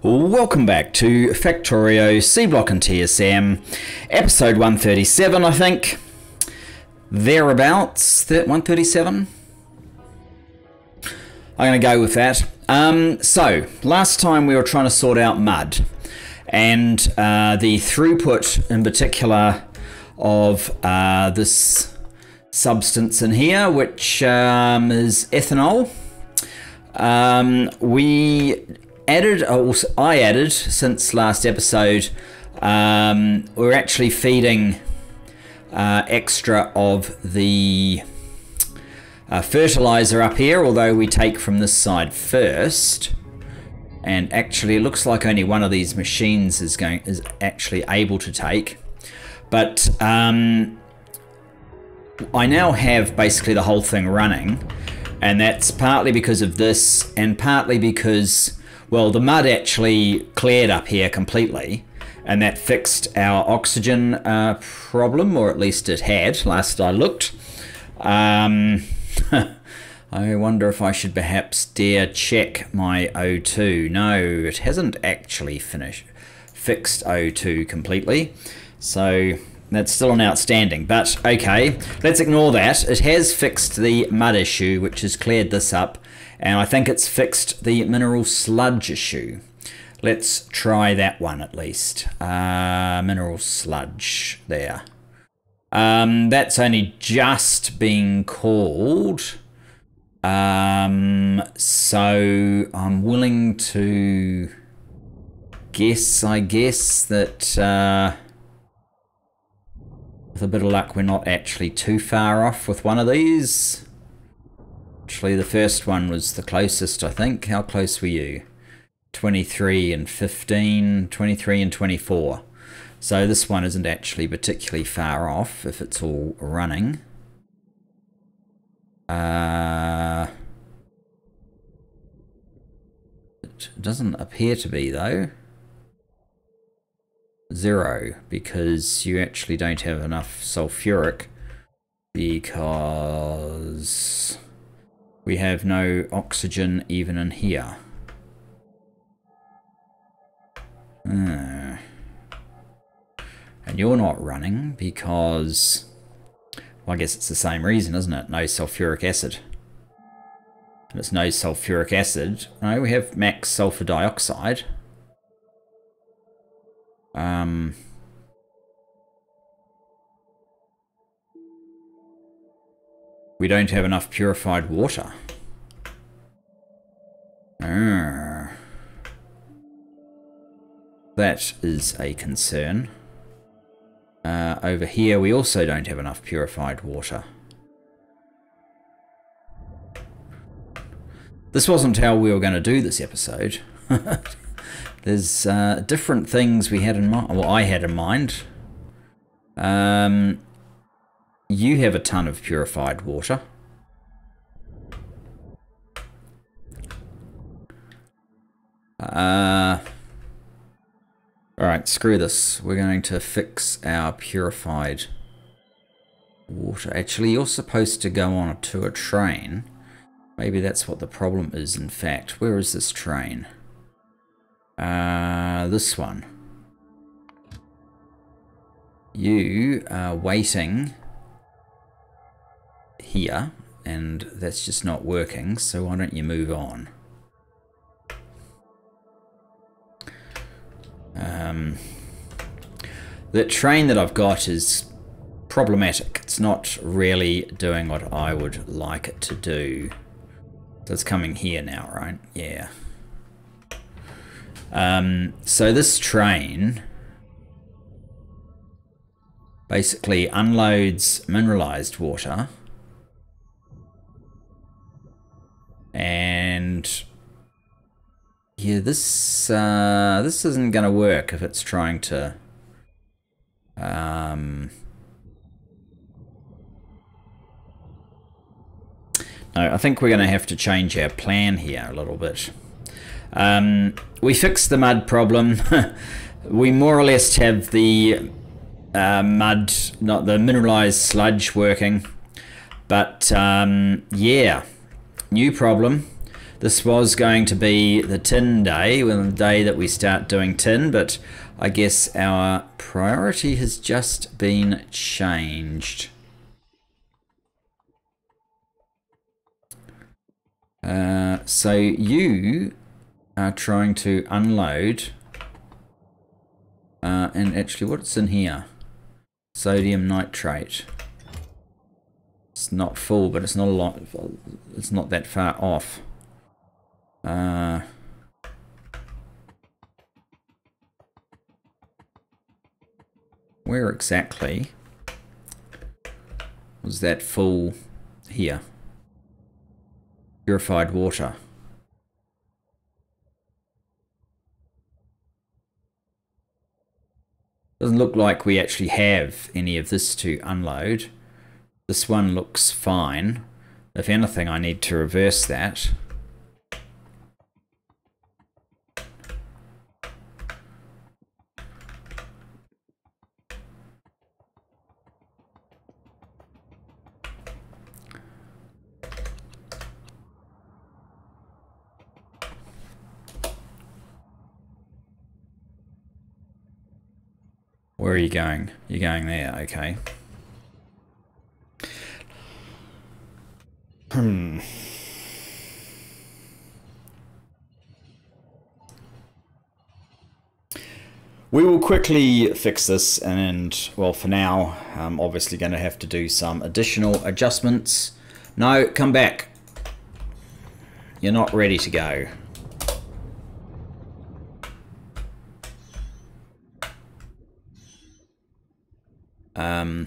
Welcome back to Factorio, Seablock and TSM, episode 137, I think. Thereabouts, 137? I'm going to go with that. So, last time we were trying to sort out mud, and the throughput in particular of this substance in here, which is ethanol. We added, or I added since last episode, we're actually feeding extra of the fertilizer up here, although we take from this side first. And actually it looks like only one of these machines is actually able to take, but I now have basically the whole thing running. And that's partly because of this, and partly because, well, the mud actually cleared up here completely, and that fixed our oxygen problem, or at least it had, last I looked. I wonder if I should perhaps dare check my O2. No, it hasn't actually fixed O2 completely, so that's still an outstanding, but okay, let's ignore that. It has fixed the mud issue, which has cleared this up, and I think it's fixed the mineral sludge issue. Let's try that one at least. Mineral sludge there. That's only just being called, so I'm willing to guess, I guess, that with a bit of luck, we're not actually too far off with one of these. Actually, the first one was the closest, I think. How close were you? 23 and 15, 23 and 24. So this one isn't actually particularly far off if it's all running. It doesn't appear to be, though. 0, because you actually don't have enough sulfuric, because we have no oxygen even in here. And you're not running because, well, I guess it's the same reason, isn't it? No sulfuric acid. And it's no sulfuric acid. No, we have max sulfur dioxide. We don't have enough purified water. That is a concern. Over here we also don't have enough purified water. This wasn't how we were going to do this episode. There's different things we had in mind. Well, I had in mind. You have a ton of purified water. Alright, screw this. We're going to fix our purified water. Actually, you're supposed to go on to a train. Maybe that's what the problem is, in fact. Where is this train? This one. You are waiting here, and that's just not working, so why don't you move on? The train that I've got is problematic. It's not really doing what I would like it to do. So it's coming here now, right? Yeah. So this train basically unloads mineralized water, and yeah, this this isn't going to work if it's trying to no, I think we're going to have to change our plan here a little bit. We fixed the mud problem. We more or less have the mud, not the mineralized sludge, working. But yeah, new problem. This was going to be the tin day, well, the day that we start doing tin, but I guess our priority has just been changed. So you are trying to unload, and actually what's in here? Sodium nitrate. It's not full, but it's not a lot. It's not that far off. Where exactly was that full? Here. Purified water. Doesn't look like we actually have any of this to unload. This one looks fine. If anything, I need to reverse that. Where are you going? You're going there, okay. We will quickly fix this, and well, for now, I'm obviously going to have to do some additional adjustments. No, come back. You're not ready to go. I'm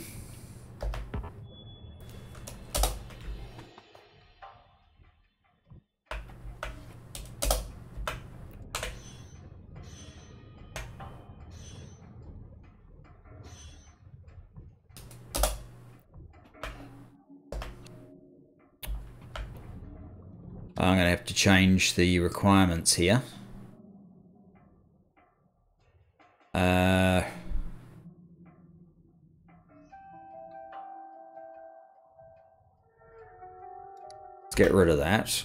going to have to change the requirements here. Get rid of that.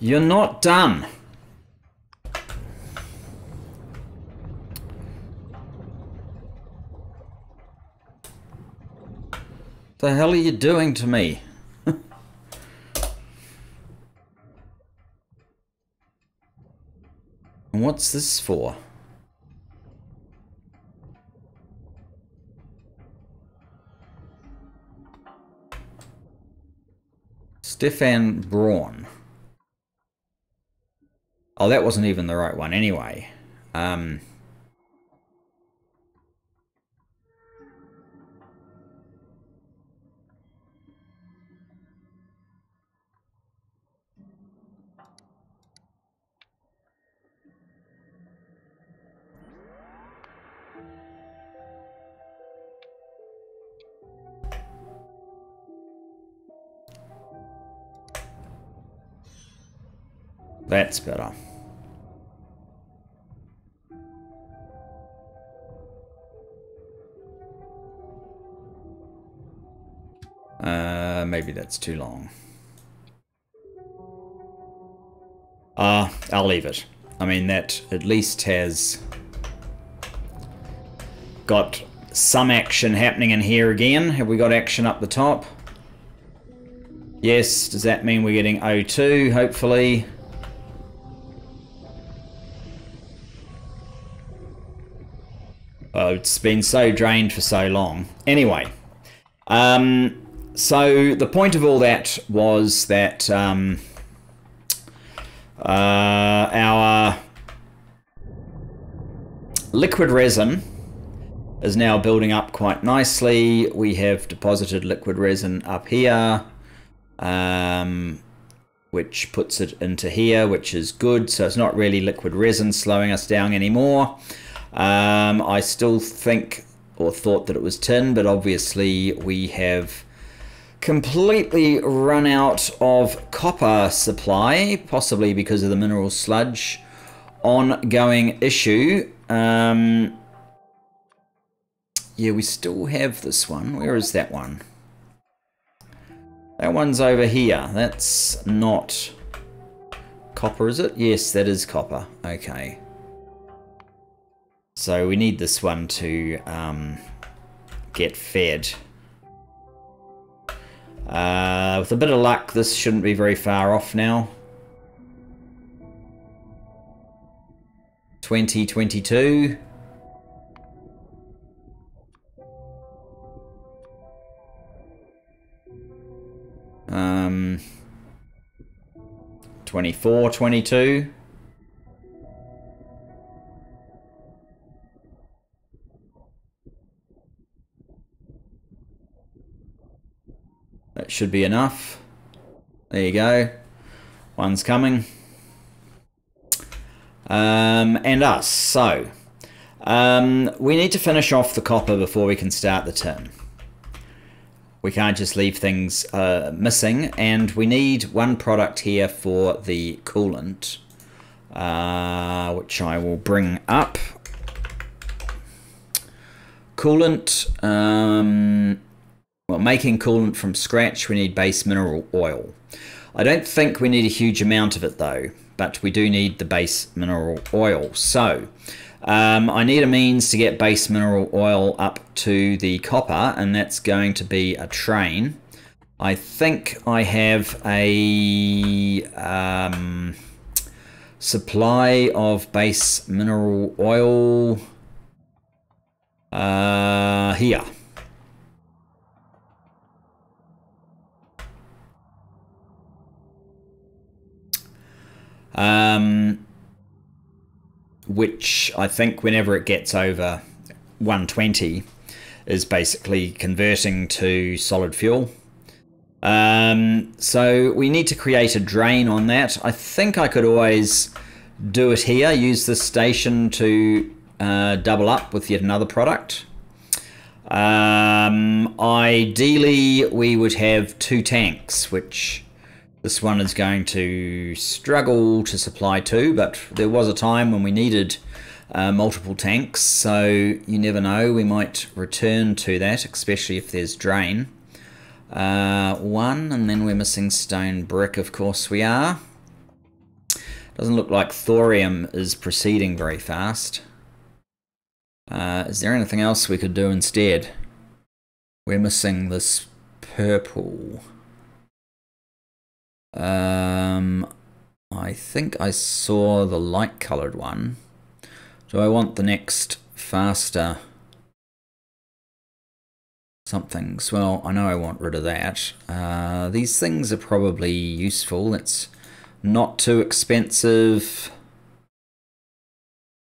You're not done. The hell are you doing to me? What's this for? Stefan Braun. Oh, that wasn't even the right one anyway. That's better. Maybe that's too long. I'll leave it. I mean, that at least has got some action happening in here again. Have we got action up the top? Yes. Does that mean we're getting O2, hopefully? Oh, it's been so drained for so long. Anyway, so the point of all that was that our liquid resin is now building up quite nicely. We have deposited liquid resin up here, which puts it into here, which is good. So it's not really liquid resin slowing us down anymore. I still think or thought that it was tin, but obviously we have completely run out of copper supply, possibly because of the mineral sludge ongoing issue. Yeah, we still have this one. Where is that one? That one's over here. That's not copper, is it? Yes, that is copper. Okay. So we need this one to get fed. With a bit of luck, this shouldn't be very far off now. 2022. '24, '22. That should be enough. There you go. One's coming. And us. So, we need to finish off the copper before we can start the tin. We can't just leave things missing, and we need one product here for the coolant, which I will bring up. Coolant, well, making coolant from scratch, we need base mineral oil. I don't think we need a huge amount of it though, but we do need the base mineral oil. So, I need a means to get base mineral oil up to the copper, and that's going to be a train. I think I have a supply of base mineral oil here. Which I think whenever it gets over 120 is basically converting to solid fuel. So we need to create a drain on that. I think I could always do it here, use this station to double up with yet another product. Ideally, we would have two tanks, which this one is going to struggle to supply to, but there was a time when we needed multiple tanks, so you never know, we might return to that, especially if there's drain. One, and then we're missing stone brick, of course we are. Doesn't look like thorium is proceeding very fast. Is there anything else we could do instead? We're missing this purple. I think I saw the light coloured one. Do I want the next faster somethings? Well, I know I want rid of that. These things are probably useful. It's not too expensive.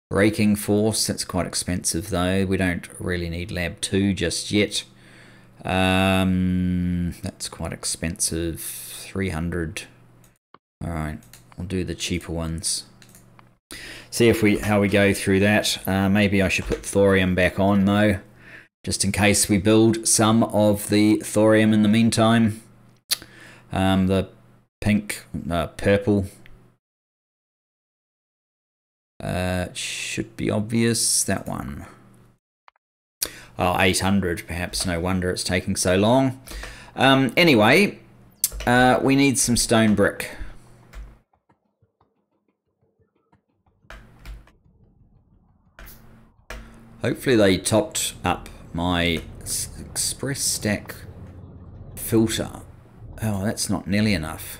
Braking force, that's quite expensive though. We don't really need lab 2 just yet. That's quite expensive. 300. All right, we'll do the cheaper ones. See if how we go through that. Maybe I should put thorium back on though, just in case we build some of the thorium in the meantime. The pink, purple. It should be obvious, that one. Oh, 800 perhaps, no wonder it's taking so long. Anyway, we need some stone brick. Hopefully they topped up my express stack filter. Oh, that's not nearly enough.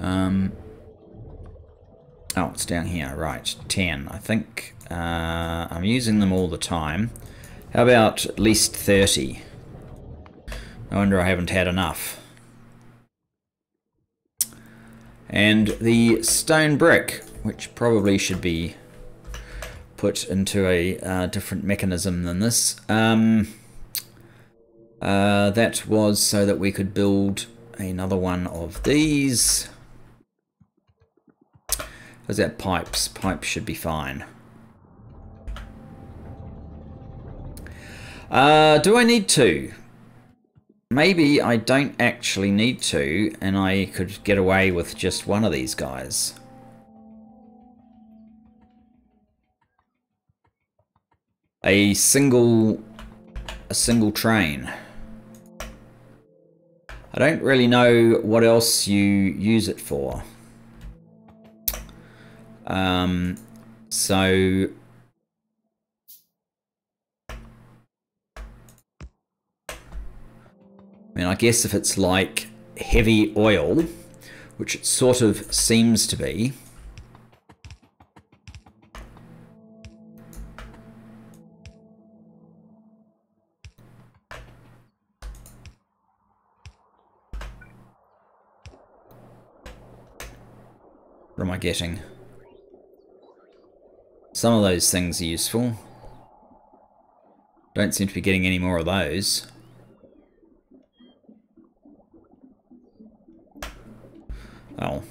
Oh, it's down here, right, 10. I think I'm using them all the time. How about at least 30? No wonder I haven't had enough. And the stone brick, which probably should be put into a different mechanism than this. That was so that we could build another one of these. Is that pipes? Pipes should be fine. Do I need two? Maybe I don't actually need to, and I could get away with just one of these guys. A single train. I don't really know what else you use it for. So I mean, I guess if it's like heavy oil, which it sort of seems to be, what am I getting? Some of those things are useful. Don't seem to be getting any more of those. Oh.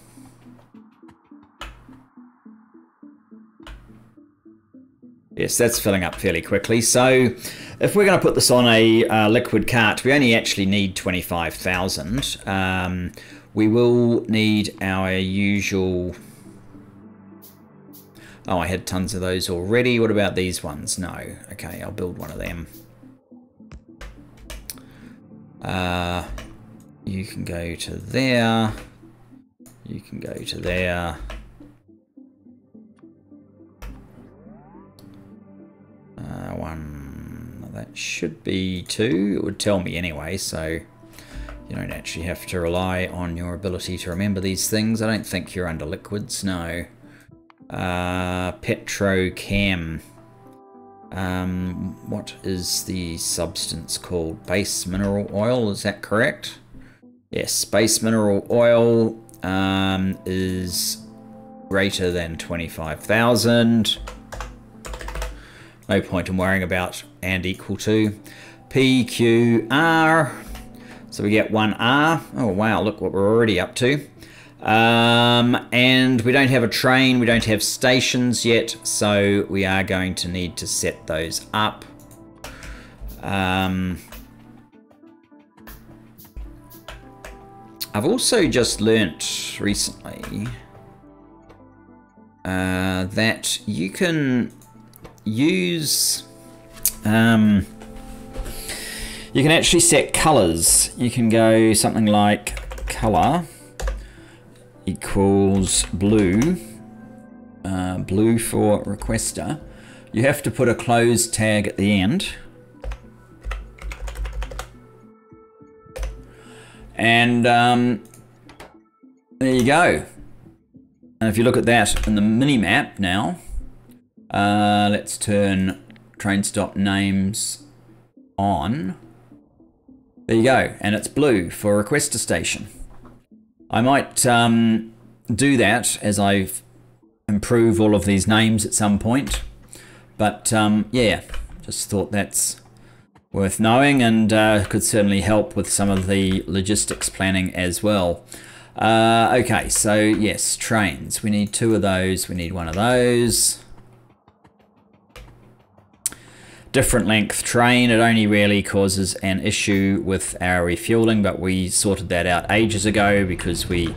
Yes, that's filling up fairly quickly. So if we're going to put this on a liquid cart, we only actually need 25,000. We will need our usual... Oh, I had tons of those already. What about these ones? No. Okay, I'll build one of them. You can go to there. You can go to there. One. That should be two. It would tell me anyway, so... You don't actually have to rely on your ability to remember these things. I don't think you're under liquids, no. Petrochem. What is the substance called? Base mineral oil, is that correct? Yes, base mineral oil is greater than 25,000. No point in worrying about and equal to. PQR. So we get one R. Oh wow, look what we're already up to. And we don't have a train, we don't have stations yet, so we are going to need to set those up. I've also just learnt recently that you can use... you can actually set colors. You can go something like color equals blue, blue for requester. You have to put a close tag at the end. And there you go. And if you look at that in the mini map now, let's turn train stop names on. There you go, and it's blue for requester station. I might do that as I improve all of these names at some point. But yeah, just thought that's worth knowing, and could certainly help with some of the logistics planning as well. Okay, so yes, trains. We need two of those, we need one of those. Different length train, it only really causes an issue with our refueling, but we sorted that out ages ago because we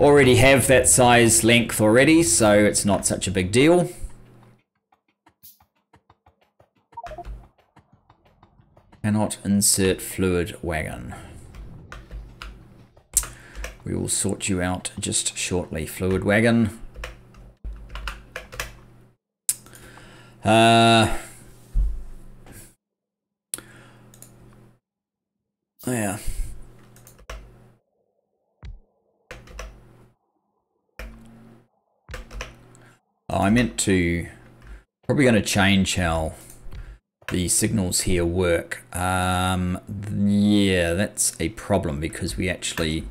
already have that size length already, so it's not such a big deal. Cannot insert fluid wagon. We will sort you out just shortly, fluid wagon. Oh, yeah. Oh, I meant to... Probably going to change how the signals here work. Yeah, that's a problem because we actually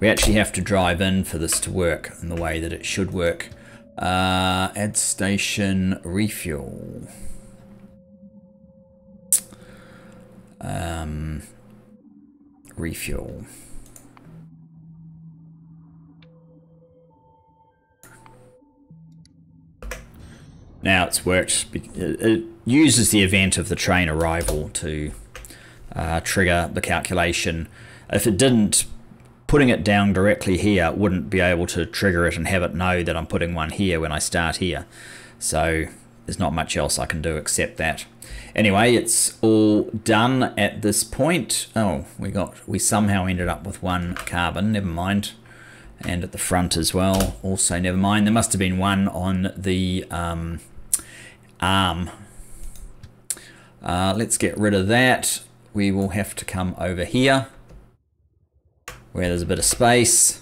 have to drive in for this to work in the way that it should work. Add station refuel. Refuel. Now it's worked. It uses the event of the train arrival to trigger the calculation. If it didn't, putting it down directly here wouldn't be able to trigger it and have it know that I'm putting one here when I start here. So there's not much else I can do except that. Anyway, it's all done at this point. Oh, we somehow ended up with one carbon, never mind. And at the front as well, also never mind. There must have been one on the arm. Let's get rid of that. We will have to come over here where there's a bit of space.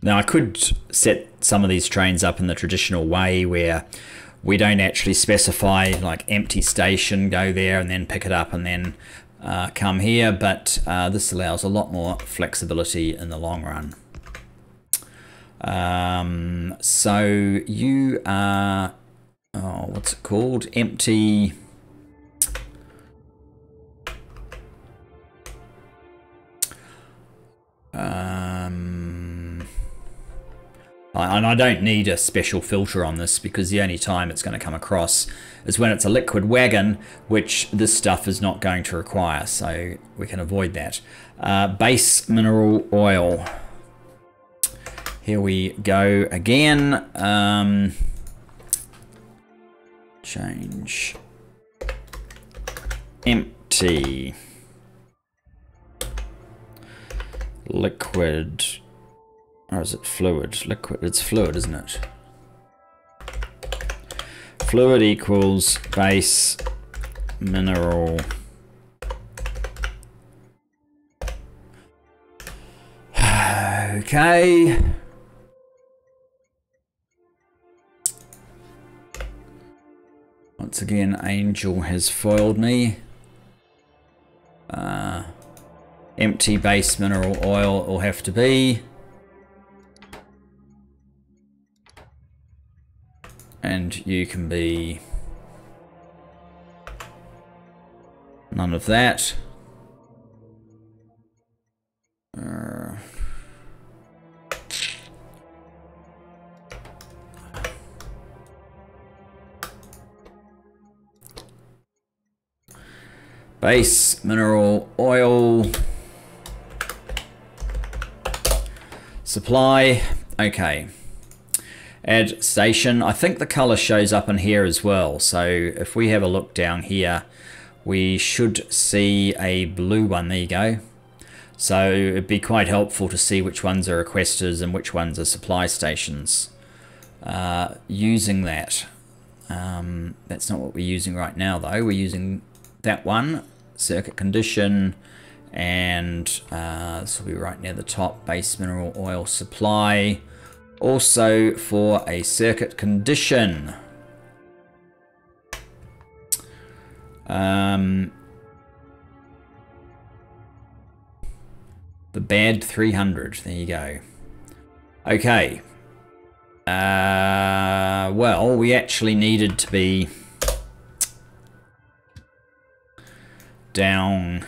Now I could set some of these trains up in the traditional way where we don't actually specify, like, empty station, go there and then pick it up and then come here, but this allows a lot more flexibility in the long run. So you are, oh, what's it called? Empty. And I don't need a special filter on this because the only time it's going to come across is when it's a liquid wagon, which this stuff is not going to require, so we can avoid that. Base mineral oil. Here we go again. Change empty liquid, or is it fluid? Liquid, it's fluid, isn't it? Fluid equals base mineral. Okay. Once again, Angel has foiled me. Empty base mineral oil will have to be. And you can be none of that. Base mineral oil supply. Okay, add station. I think the color shows up in here as well, so if we have a look down here we should see a blue one. There you go. So it'd be quite helpful to see which ones are requesters and which ones are supply stations using that. That's not what we're using right now though. We're using that one, circuit condition, and this will be right near the top, base mineral oil supply, also for a circuit condition. The bad 300, there you go. Okay, well, we actually needed to be down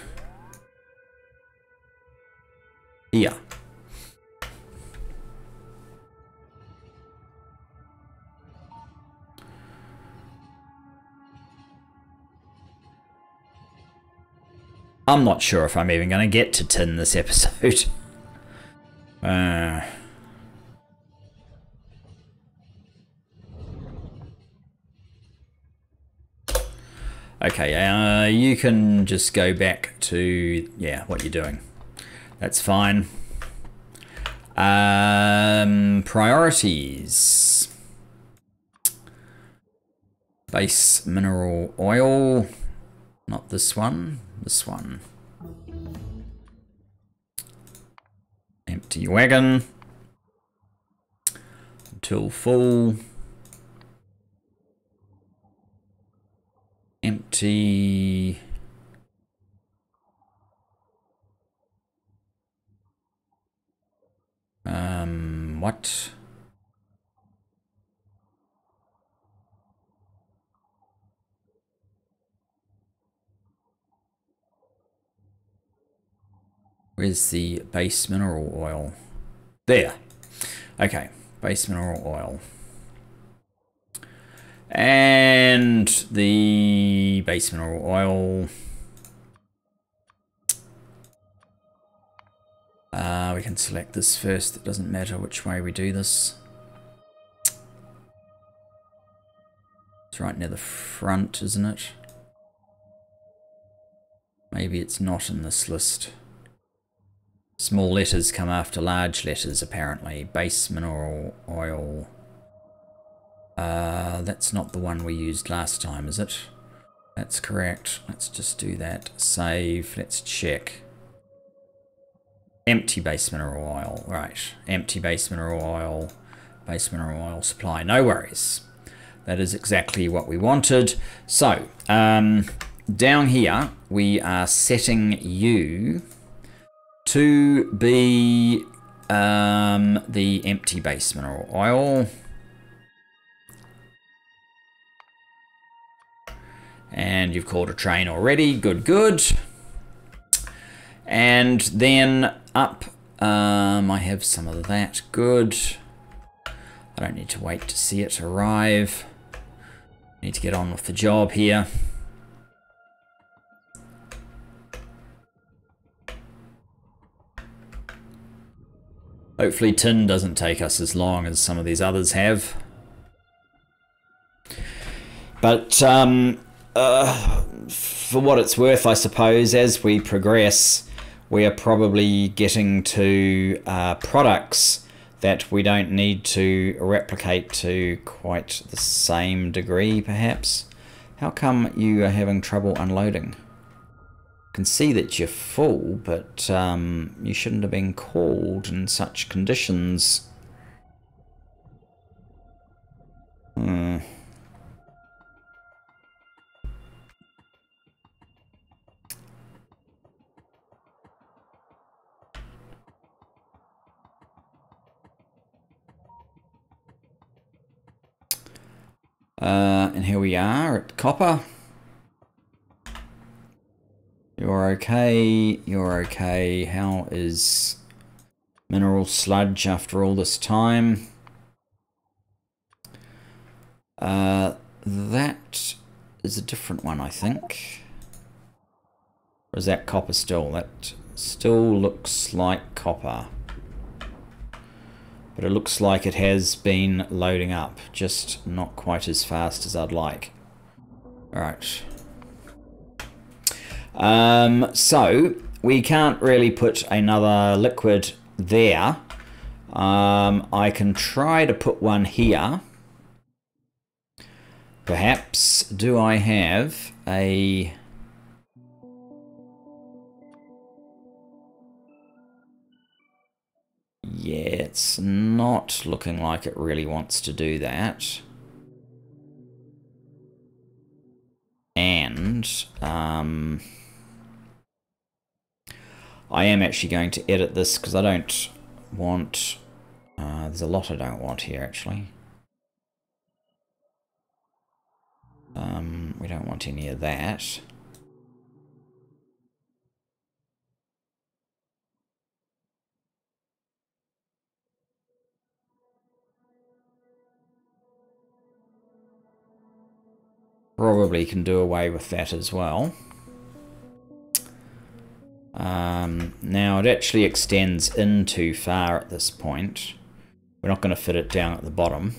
here. I'm not sure if I'm even going to get to tin this episode. Okay, you can just go back to, yeah, what you're doing. That's fine. Priorities. Base mineral oil. Not this one, this one. Empty wagon. Until full. Empty what? Where's the base mineral oil? There. Okay. base mineral oil. And the base mineral oil. We can select this first. It doesn't matter which way we do this. It's right near the front, isn't it? Maybe it's not in this list. Small letters come after large letters, apparently. Base mineral oil. That's not the one we used last time, is it? That's correct. Let's just do that. Save. Let's check. Empty base mineral oil. Right. Empty base mineral oil. Base mineral oil supply. No worries. That is exactly what we wanted. So, down here, we are setting you to be the empty base mineral oil. And you've called a train already. Good, good. And then up, I have some of that. Good. I don't need to wait to see it arrive. Need to get on with the job here. Hopefully tin doesn't take us as long as some of these others have. But for what it's worth, I suppose, as we progress, we are probably getting to products that we don't need to replicate to quite the same degree, perhaps. How come you are having trouble unloading? I can see that you're full, but you shouldn't have been called in such conditions. And here we are at copper. You're okay, you're okay. How is mineral sludge after all this time? That is a different one, I think. Or is that copper still? That still looks like copper. But it looks like it has been loading up, just not quite as fast as I'd like. Alright. So, we can't really put another liquid there. I can try to put one here. Perhaps, do I have a... Yeah, it's not looking like it really wants to do that. And I am actually going to edit this because I don't want... there's a lot I don't want here, actually. We don't want any of that. Probably can do away with that as well. Now it actually extends in too far at this point. We're not going to fit it down at the bottom.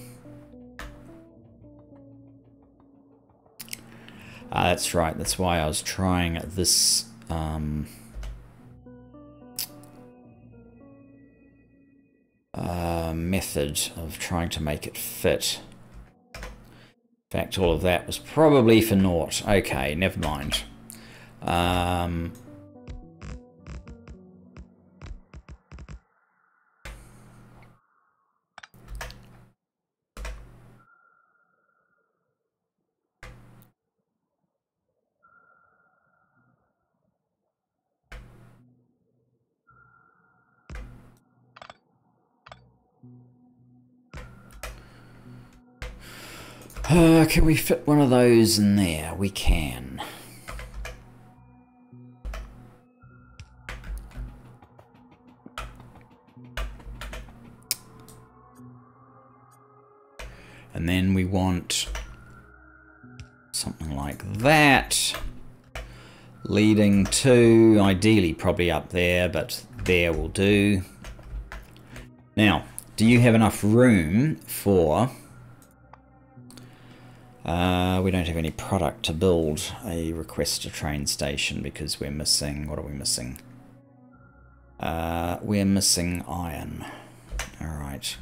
That's right, that's why I was trying this method of trying to make it fit. In fact, all of that was probably for naught. Okay, never mind. Can we fit one of those in there? We can. And then we want something like that, leading to, ideally probably up there, but there will do. Now, do you have enough room for, we don't have any product to build a request to train station because we're missing, what are we missing? We're missing iron. Alright.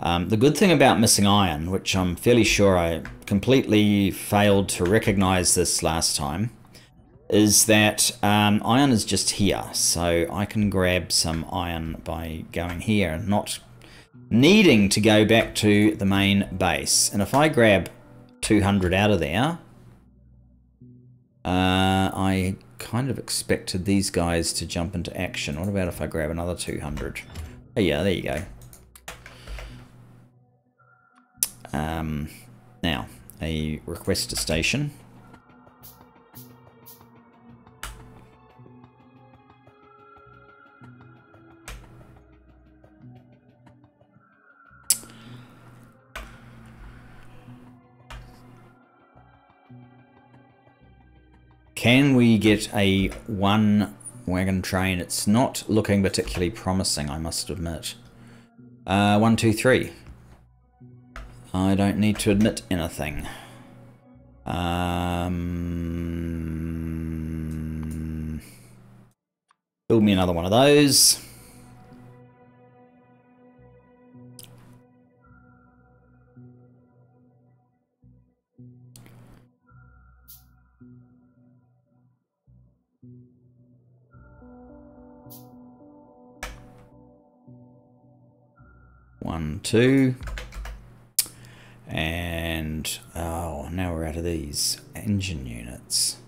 The good thing about missing iron, which I'm fairly sure I completely failed to recognize this last time, is that iron is just here. So I can grab some iron by going here and not needing to go back to the main base. And if I grab 200 out of there, I kind of expected these guys to jump into action. What about if I grab another 200? Oh yeah, there you go. Now, a request to station. Can we get a one wagon train? It's not looking particularly promising, I must admit. 1, 2, 3. I don't need to admit anything. Build me another one of those. One, two. And, oh, now we're out of these engine units.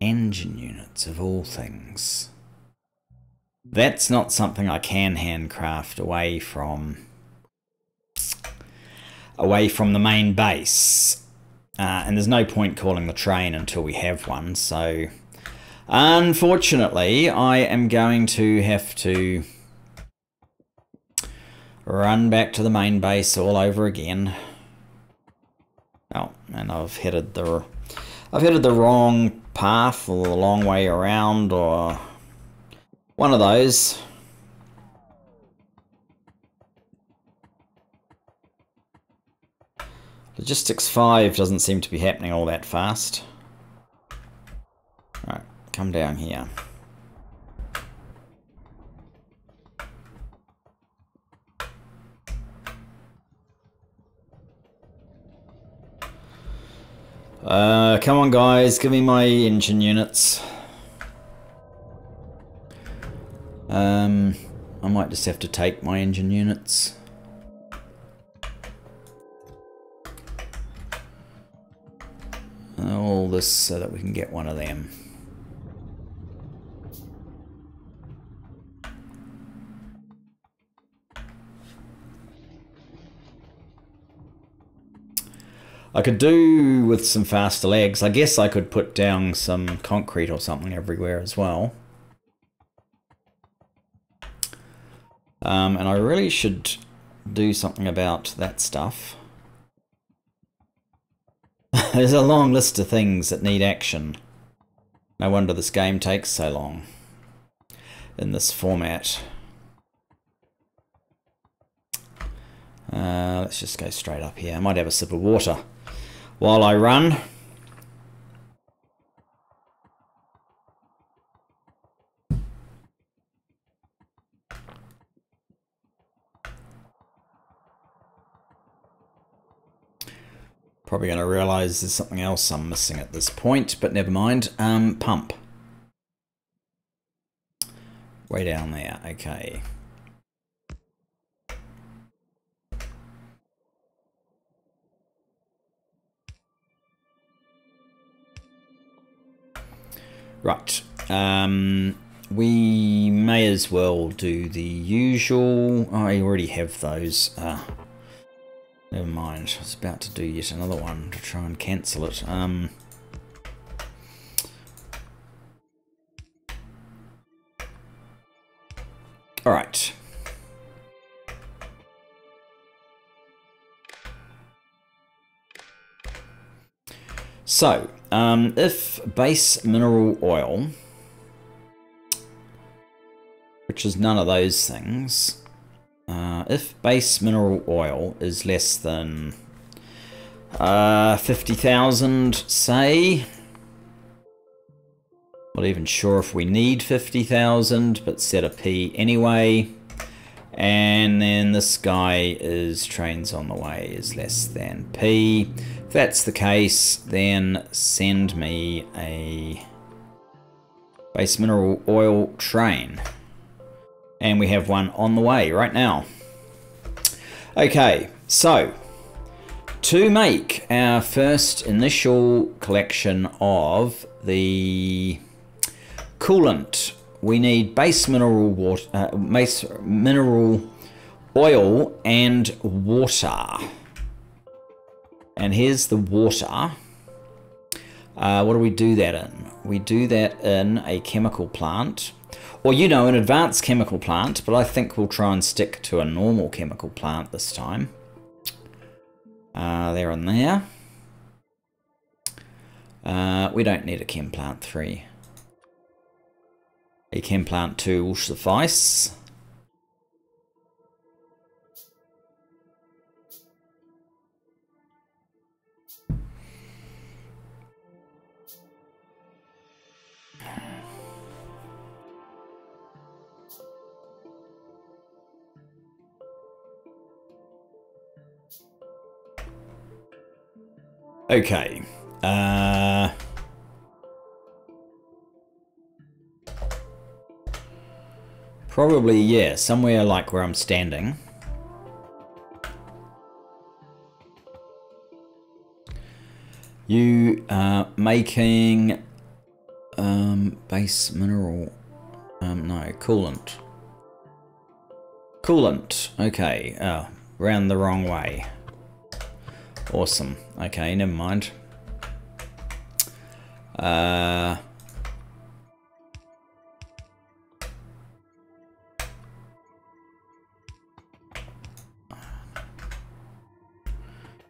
Engine units, of all things. That's not something I can handcraft away from the main base. And there's no point calling the train until we have one, so unfortunately, I am going to have to run back to the main base all over again. Oh, and I've headed the wrong path, or the long way around, or one of those. Logistics 5 doesn't seem to be happening all that fast. All right, come down here. Come on guys, give me my engine units. I might just have to take my engine units. All this so that we can get one of them. I could do with some faster legs. I guess I could put down some concrete or something everywhere as well. And I really should do something about that stuff. There's a long list of things that need action. No wonder this game takes so long in this format. Let's just go straight up here. I might have a sip of water while I run. Probably going to realize there's something else I'm missing at this point, but never mind. Pump. Way down there. Okay. Right, we may as well do the usual. I already have those. Never mind, I was about to do yet another one to try and cancel it. All right. So, if base mineral oil, which is none of those things, if base mineral oil is less than 50,000, say, not even sure if we need 50,000, but set a P anyway, and then this guy is trains on the way is less than P. If that's the case, then send me a base mineral oil train, and we have one on the way right now. Okay, so to make our first initial collection of the coolant, we need base mineral water, base mineral oil and water. And here's the water. What do we do that in? We do that in a chemical plant, or you know, an advanced chemical plant, but I think we'll try and stick to a normal chemical plant this time. There and there. We don't need a chem plant 3. A chem plant 2 will suffice. Okay. Probably, yeah, somewhere like where I'm standing. You are making base mineral, no, coolant. Coolant, okay, round the wrong way. Awesome, okay, never mind.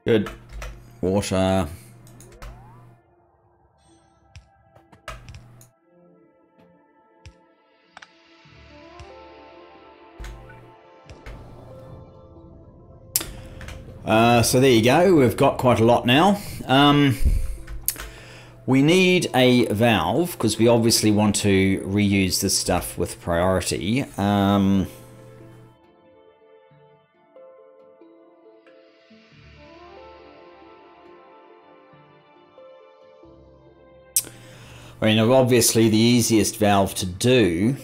Good. Water. So there you go. We've got quite a lot now. We need a valve because we obviously want to reuse this stuff with priority. I mean, obviously the easiest valve to do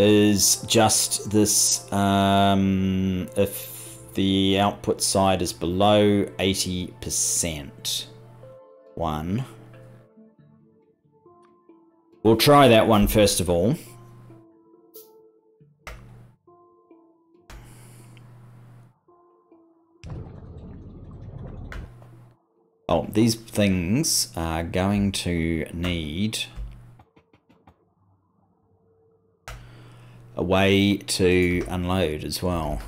is just this, if the output side is below 80%. One. We'll try that one first of all. Oh, these things are going to need a way to unload as well.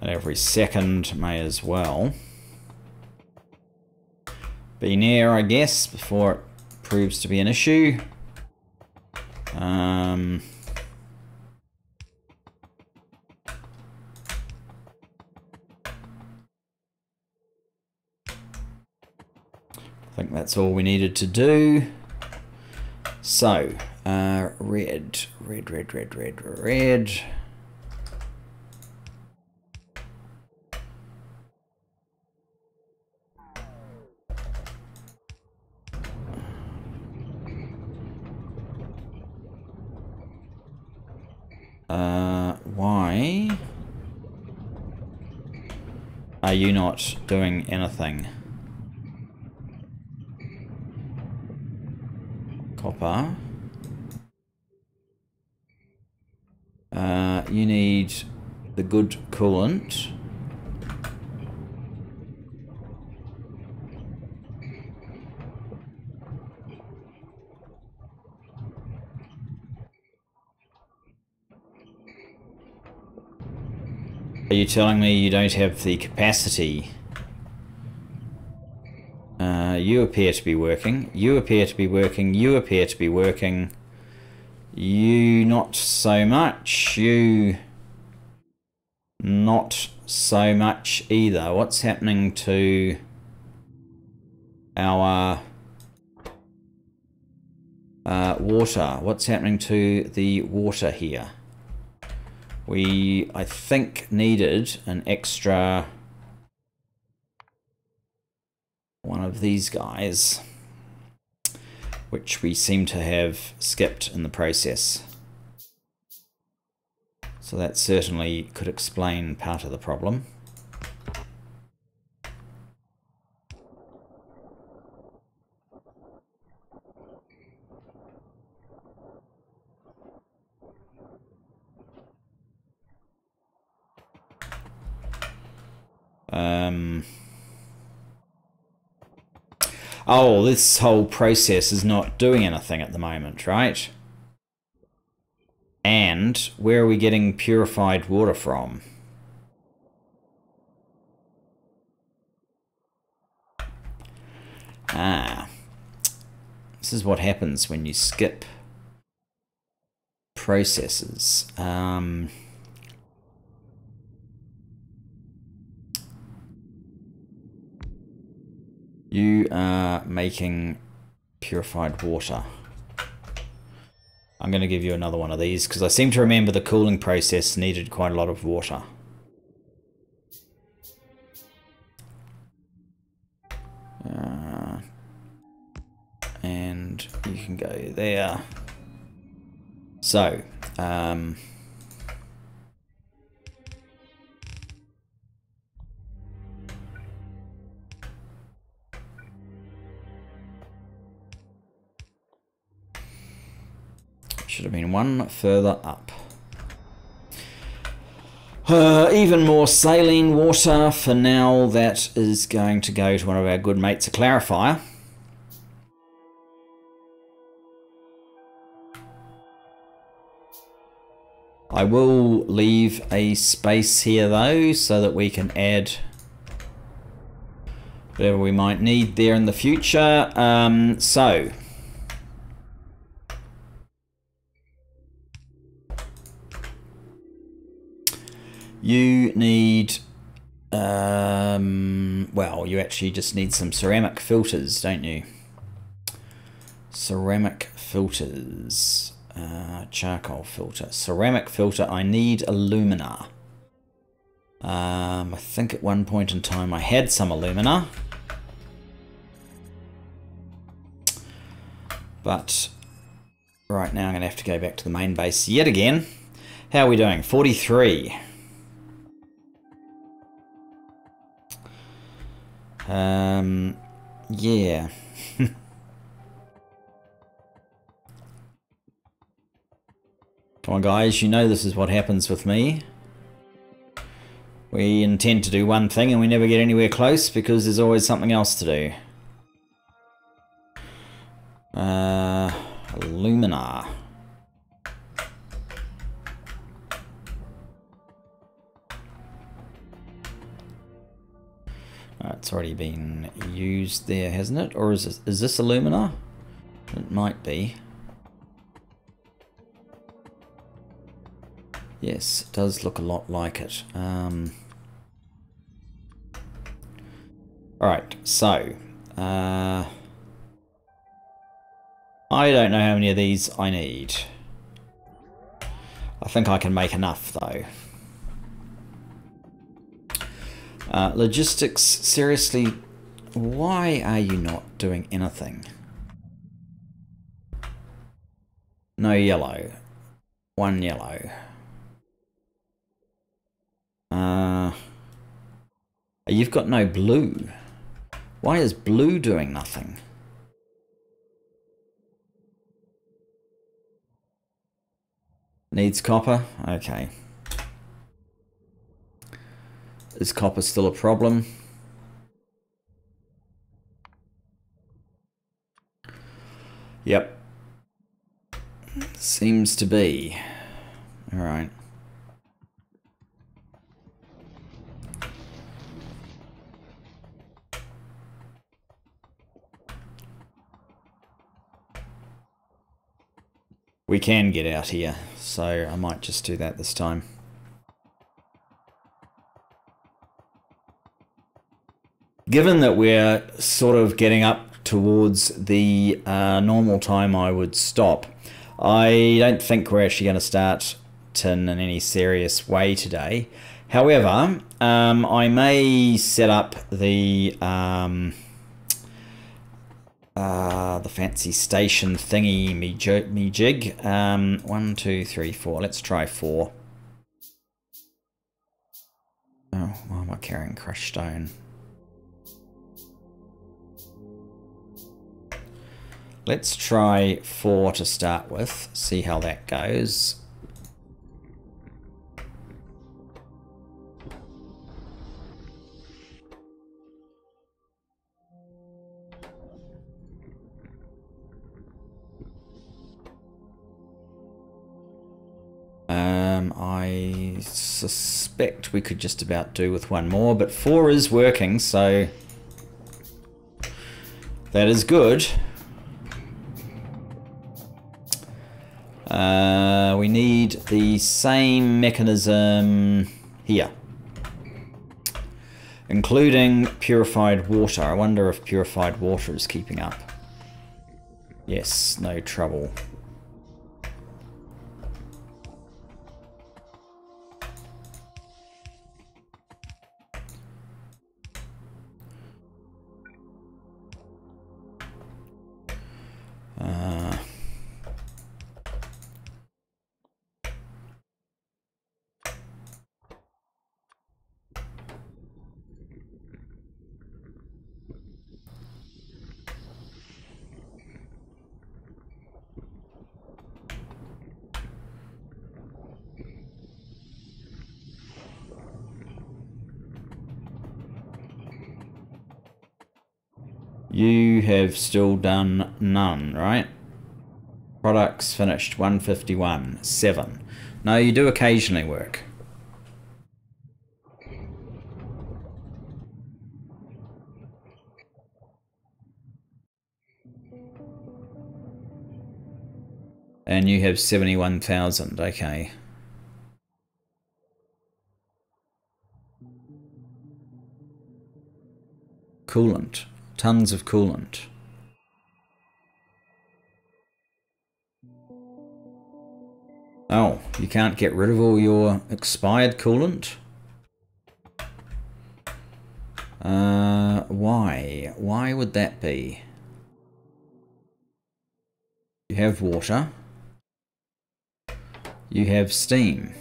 Every second may as well be near, I guess, before it proves to be an issue. I think that's all we needed to do. So, red. Why are you not doing anything? Copper. You need the good coolant. Are you telling me you don't have the capacity? You appear to be working. You appear to be working. You appear to be working. You not so much. You not so much either. What's happening to our water? What's happening to the water here? We, I think, needed an extra one of these guys, which we seem to have skipped in the process. So that certainly could explain part of the problem. Oh, this whole process is not doing anything at the moment, right? And where are we getting purified water from? Ah, this is what happens when you skip processes. You are making purified water. I'm going to give you another one of these because I seem to remember the cooling process needed quite a lot of water. And you can go there. So, should have been one further up. Even more saline water. For now, that is going to go to one of our good mates, a clarifier. I will leave a space here though, so that we can add whatever we might need there in the future. So you need, well, you actually just need some ceramic filters, don't you? Ceramic filters, charcoal filter, ceramic filter. I need alumina. I think at one point in time I had some alumina, but right now I'm going to have to go back to the main base yet again. How are we doing? 43. Yeah. Come on guys, you know this is what happens with me. We intend to do one thing and we never get anywhere close because there's always something else to do. Alumina. It's already been used there, hasn't it? Or is this alumina? It might be. Yes, it does look a lot like it. Alright, so I don't know how many of these I need. I think I can make enough though. Logistics, seriously, why are you not doing anything? No yellow. One yellow. You've got no blue. Why is blue doing nothing? Needs copper? Okay. Is copper still a problem? Yep. Seems to be. All right. We can get out here, so I might just do that this time. Given that we're sort of getting up towards the normal time I would stop, I don't think we're actually going to start tin in any serious way today. However, I may set up the fancy station thingy me jig. 1, 2, 3, 4. Let's try 4. Oh, why am I carrying crushed stone? Let's try 4 to start with, see how that goes. I suspect we could just about do with one more, but 4 is working, so that is good. We need the same mechanism here, including purified water. I wonder if purified water is keeping up. Yes, no trouble. You have still done none, right? Products finished, 151, 7. No, you do occasionally work. And you have 71,000, okay. Coolant. Tons of coolant. Oh, you can't get rid of all your expired coolant? Why? Why would that be? You have water. You have steam.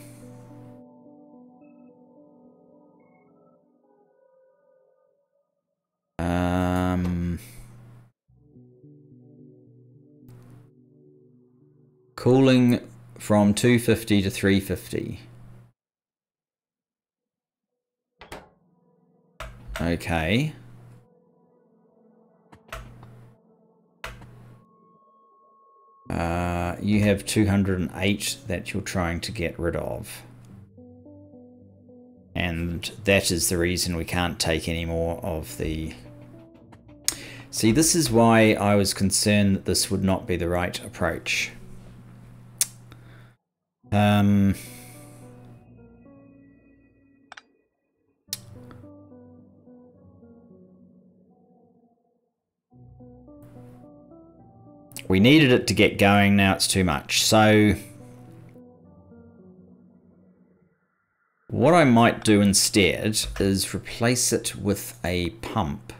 Cooling from 250 to 350. Okay. You have 208 that you're trying to get rid of. And that is the reason we can't take any more of the... See, this is why I was concerned that this would not be the right approach. We needed it to get going, now it's too much. So what I might do instead is replace it with a pump.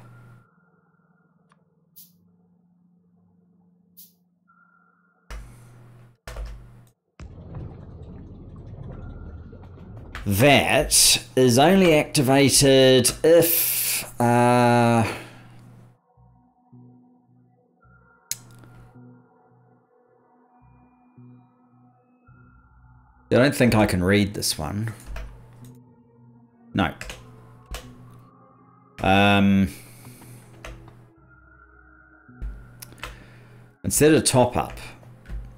That is only activated if I don't think I can read this one. No. Instead of a top-up,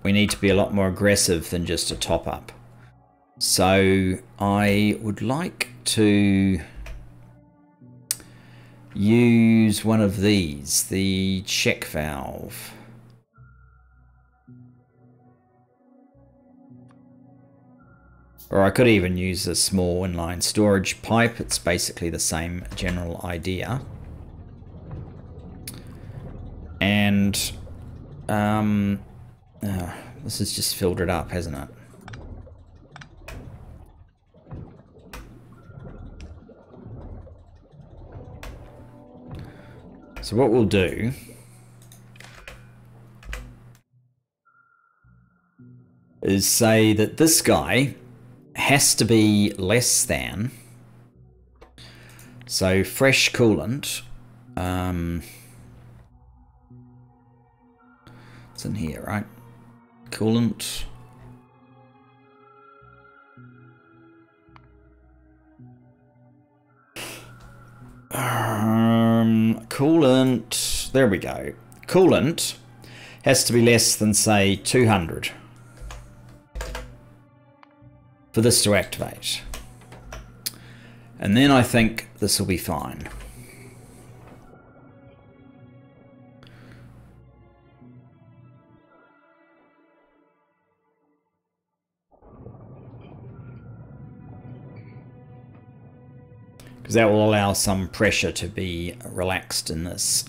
we need to be a lot more aggressive than just a top-up. So I would like to use one of these, the check valve. Or I could even use a small inline storage pipe. It's basically the same general idea. And this has just filled it up, hasn't it? So what we'll do is say that this guy has to be less than, so fresh coolant, it's in here, right? Coolant, coolant, there we go. Coolant has to be less than, say, 200 for this to activate, and then I think this will be fine. Because that will allow some pressure to be relaxed in this.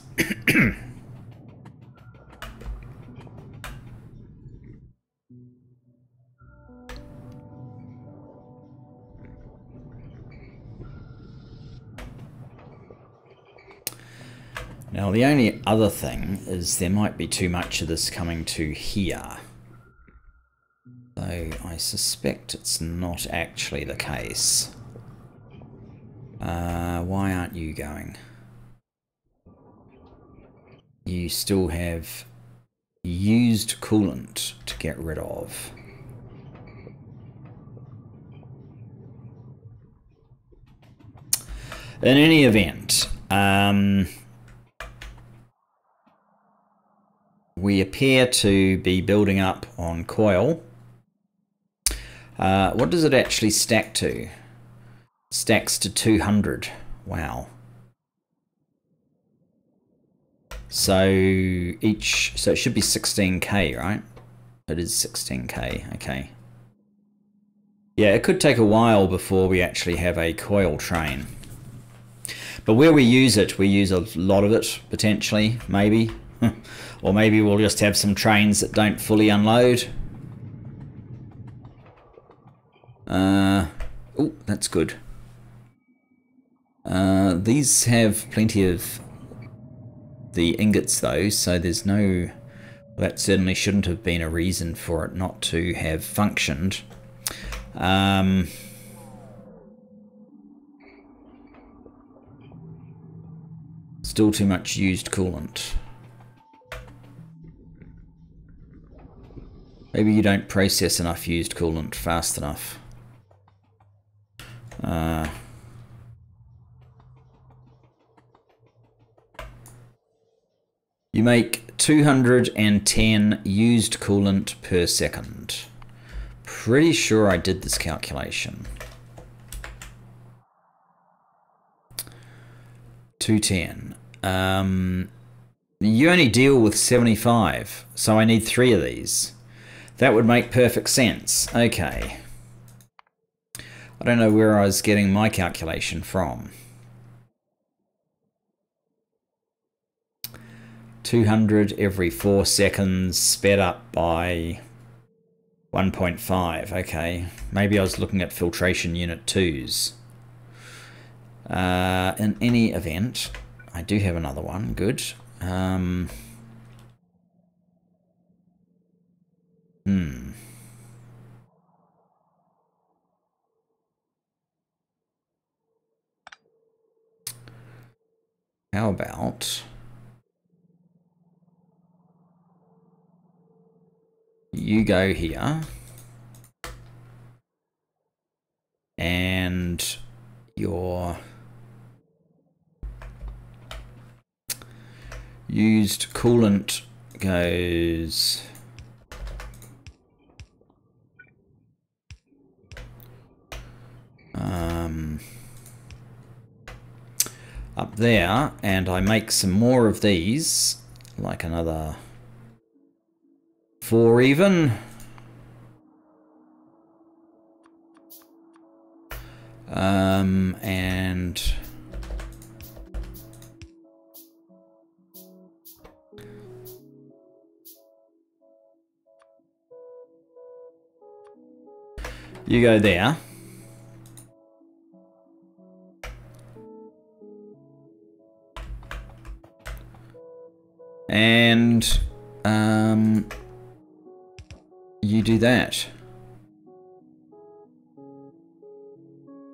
Now the only other thing is there might be too much of this coming to here. Though I suspect it's not actually the case. Why aren't you going? You still have used coolant to get rid of. In any event, we appear to be building up on coil. What does it actually stack to? Stacks to 200. Wow. So each, so it should be 16k, right? It is 16k. Okay. Yeah, it could take a while before we actually have a coil train. But where we use it, we use a lot of it potentially, maybe. Or maybe we'll just have some trains that don't fully unload. Oh, that's good. These have plenty of the ingots though, so there's no... That certainly shouldn't have been a reason for it not to have functioned. Still too much used coolant. Maybe you don't process enough used coolant fast enough. You make 210 used coolant per second. Pretty sure I did this calculation. 210. You only deal with 75, so I need 3 of these. That would make perfect sense. Okay. I don't know where I was getting my calculation from. 200 every 4 seconds sped up by 1.5. Okay, maybe I was looking at filtration unit 2s. In any event, I do have another one. Good. How about you go here and your Used coolant goes... up there, and I make some more of these, like another 4 even. And you go there. And you do that.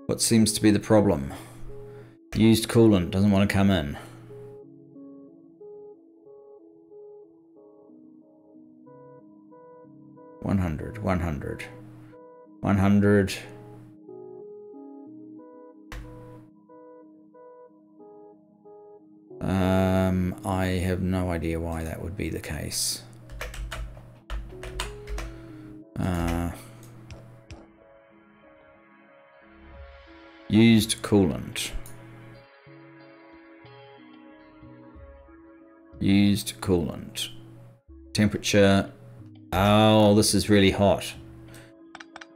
What seems to be the problem? Used coolant doesn't want to come in. One hundred. I have no idea why that would be the case. Used coolant. Used coolant. Temperature. Oh, this is really hot.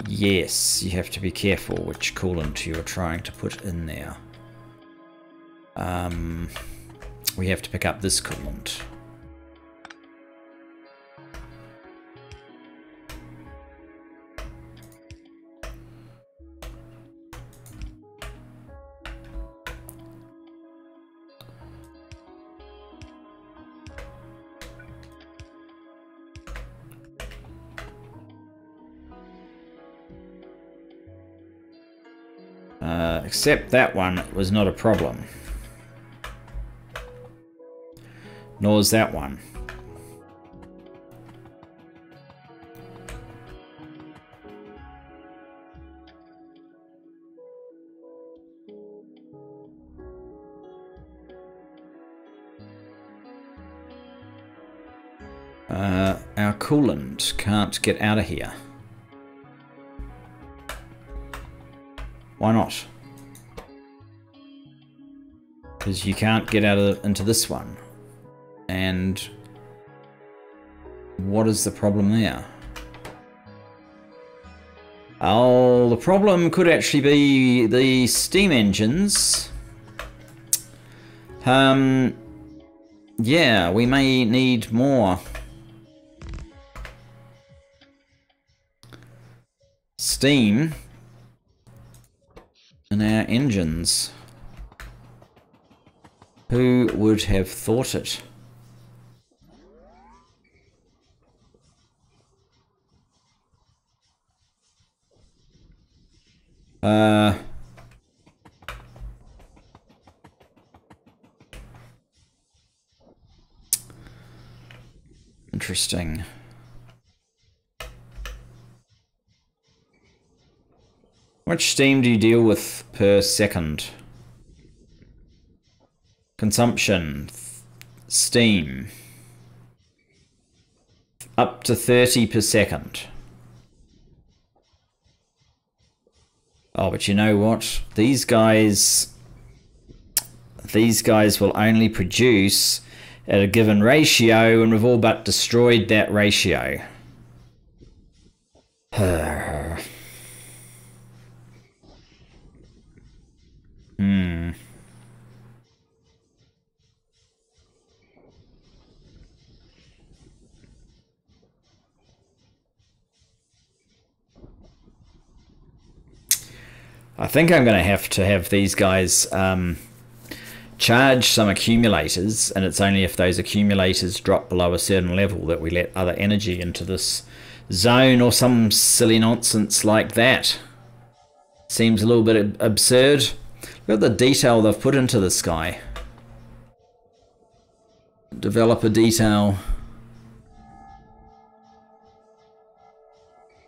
Yes, you have to be careful which coolant you're trying to put in there. We have to pick up this coolant. Except that one was not a problem. Nor is that one. Our coolant can't get out of here. Why not? Because you can't get out of into this one. And what is the problem there? Oh, the problem could actually be the steam engines. Yeah, we may need more steam in our engines. Who would have thought it? Interesting. How much steam do you deal with per second? Consumption, steam, up to 30 per second. Oh, but you know what? These guys will only produce at a given ratio, and we've all but destroyed that ratio. I think I'm going to have these guys charge some accumulators, and it's only if those accumulators drop below a certain level that we let other energy into this zone or some silly nonsense like that. Seems a little bit absurd. Look at the detail they've put into this guy. Developer detail.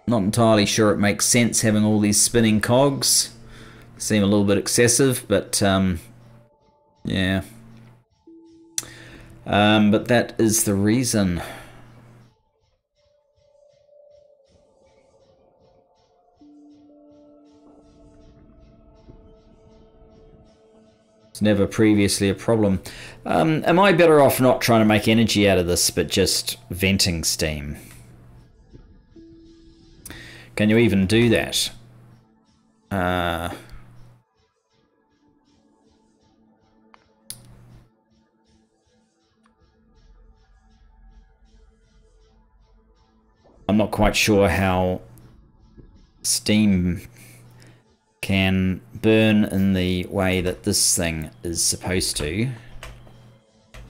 Not entirely sure it makes sense having all these spinning cogs. Seem a little bit excessive, but yeah. But that is the reason. It's never previously a problem. Am I better off not trying to make energy out of this, but just venting steam? Can you even do that? I'm not quite sure how steam can burn in the way that this thing is supposed to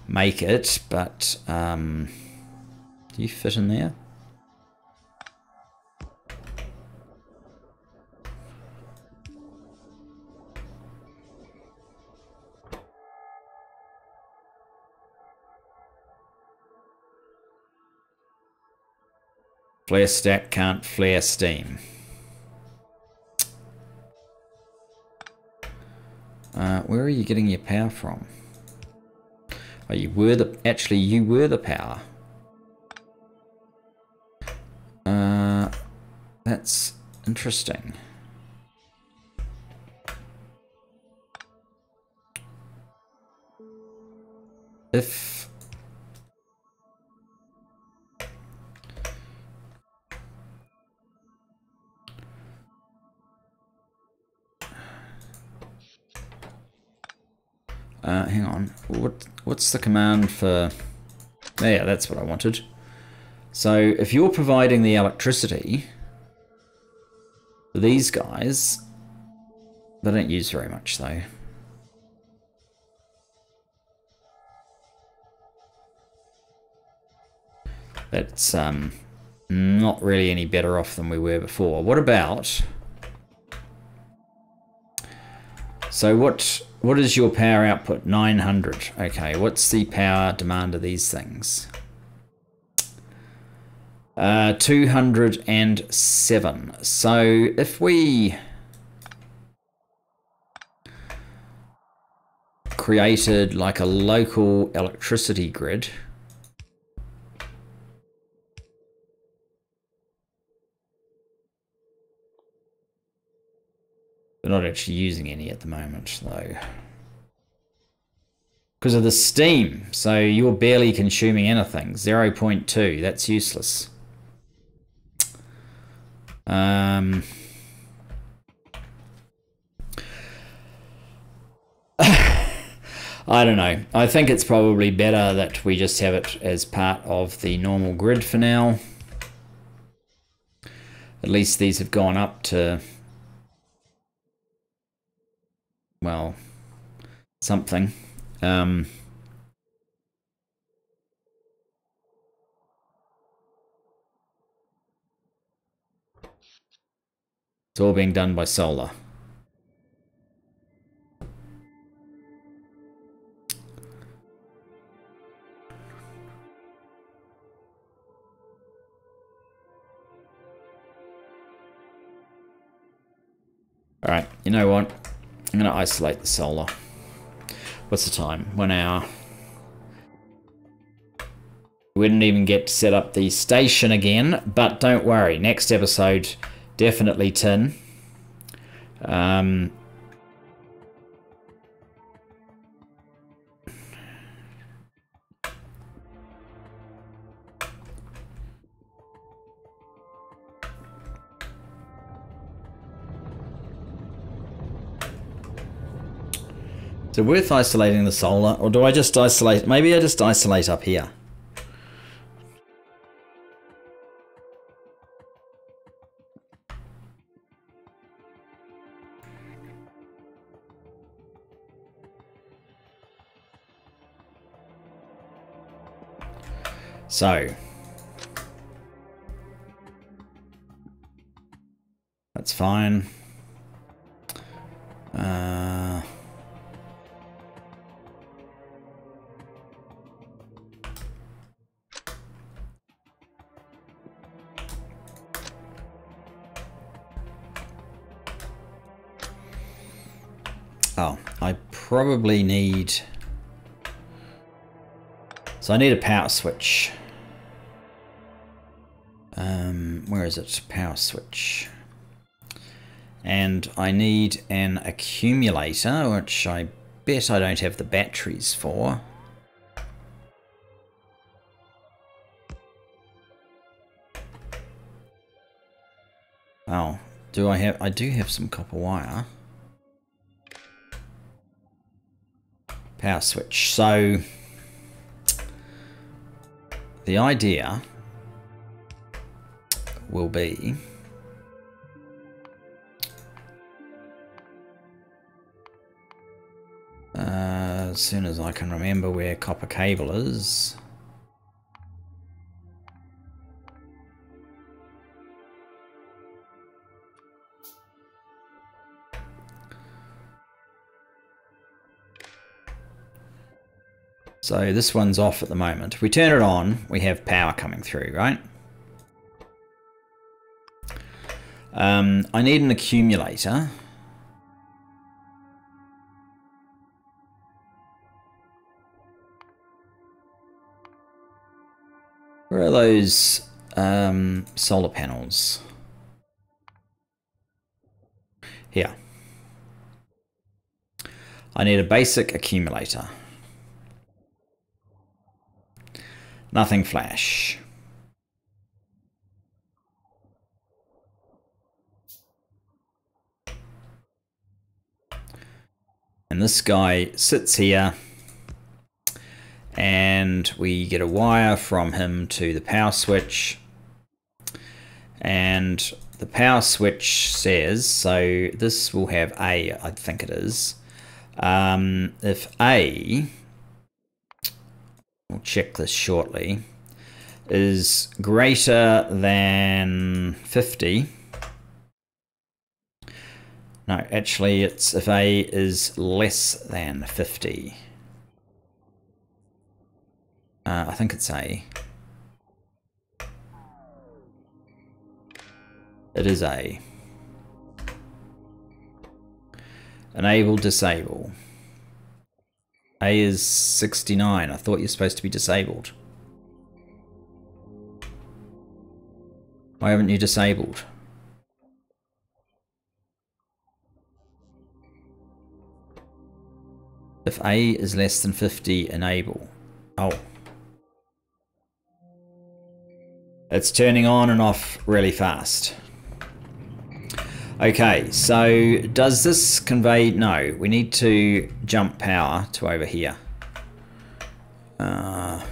make it, but do you fit in there? Flare stack can't flare steam. Where are you getting your power from? Oh, you were the power. That's interesting. Hang on, what's the command for... Yeah, that's what I wanted. So if you're providing the electricity for these guys, they don't use very much though. That's not really any better off than we were before. What about... So what is your power output? 900. Okay, what's the power demand of these things? 207. So if we created like a local electricity grid, we're not actually using any at the moment, though, because of the steam. So you're barely consuming anything. 0.2. That's useless. I don't know. I think it's probably better that we just have it as part of the normal grid for now. At least these have gone up to... well, something. It's all being done by solar. All right, you know what? I'm going to isolate the solar. What's the time? 1 hour. We didn't even get to set up the station again, but don't worry. Next episode, definitely tin. Is it worth isolating the solar, or do I just isolate? Maybe I just isolate up here. So that's fine. Probably need So I need a power switch. Where is it? Power switch. And I need an accumulator, which I bet I don't have the batteries for. Oh, do I have... I do have some copper wire. Power switch. So the idea will be as soon as I can remember where copper cable is. So this one's off at the moment. If we turn it on, we have power coming through, right? I need an accumulator. Where are those solar panels? Here. I need a basic accumulator. Nothing flash. And this guy sits here, and we get a wire from him to the power switch. And the power switch says, so this will have A, I think it is. If A, we'll check this shortly, is greater than 50. No, actually it's if A is less than 50. I think it's A. It is A. Enable, disable. A is 69. I thought you're supposed to be disabled. Why haven't you disabled? If A is less than 50, enable. Oh. It's turning on and off really fast. Okay, so does this convey? No, we need to jump power to over here. So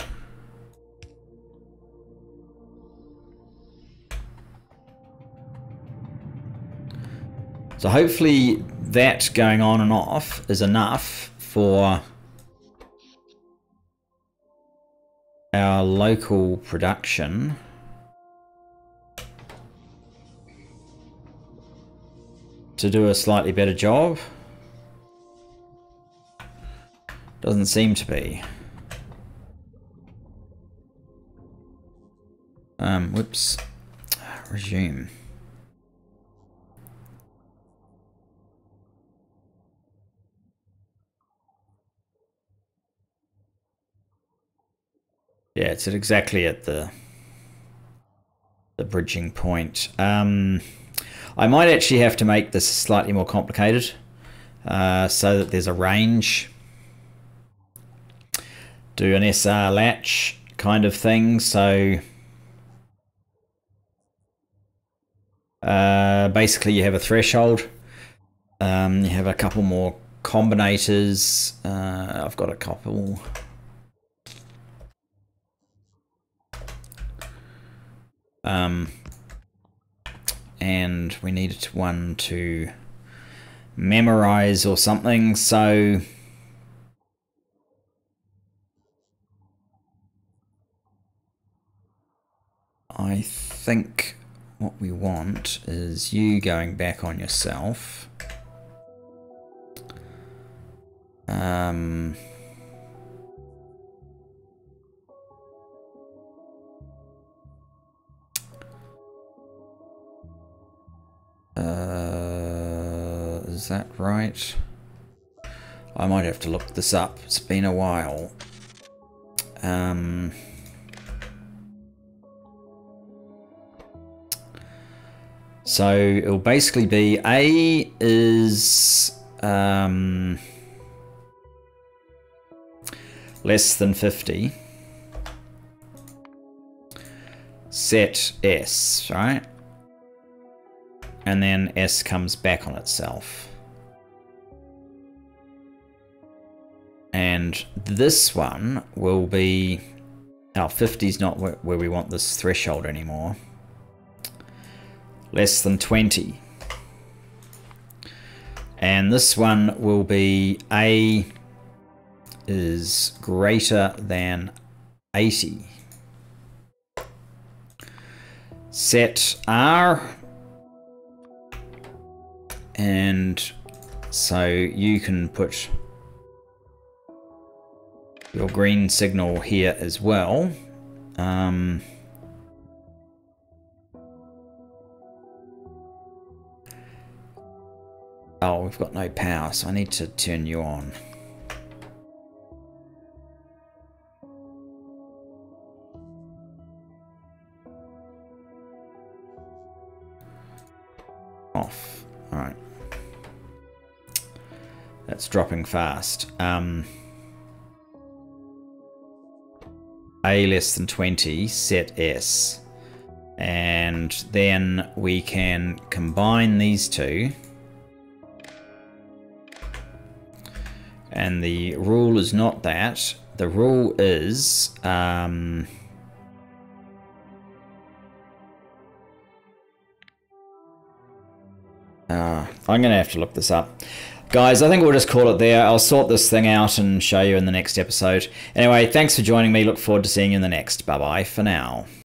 hopefully that going on and off is enough for our local production. To do a slightly better job. Doesn't seem to be. Whoops. Resume. Yeah, it's exactly at the bridging point. I might actually have to make this slightly more complicated so that there's a range. Do an SR latch kind of thing. So basically you have a threshold. You have a couple more combinators. I've got a couple. And we needed one to memorize or something, so I think what we want is you going back on yourself. Is that right? I might have to look this up. It's been a while. So it'll basically be A is less than 50, set S, right? And then S comes back on itself. And this one will be, our 50 is not where we want this threshold anymore. Less than 20. And this one will be A is greater than 80. Set R. And so you can put your green signal here as well. Oh, we've got no power, so I need to turn you on. Off. All right. That's dropping fast. A less than 20, set S. And then we can combine these two. And the rule is not that. The rule is I'm gonna have to look this up. Guys, I think we'll just call it there. I'll sort this thing out and show you in the next episode. Anyway, thanks for joining me. Look forward to seeing you in the next. Bye-bye for now.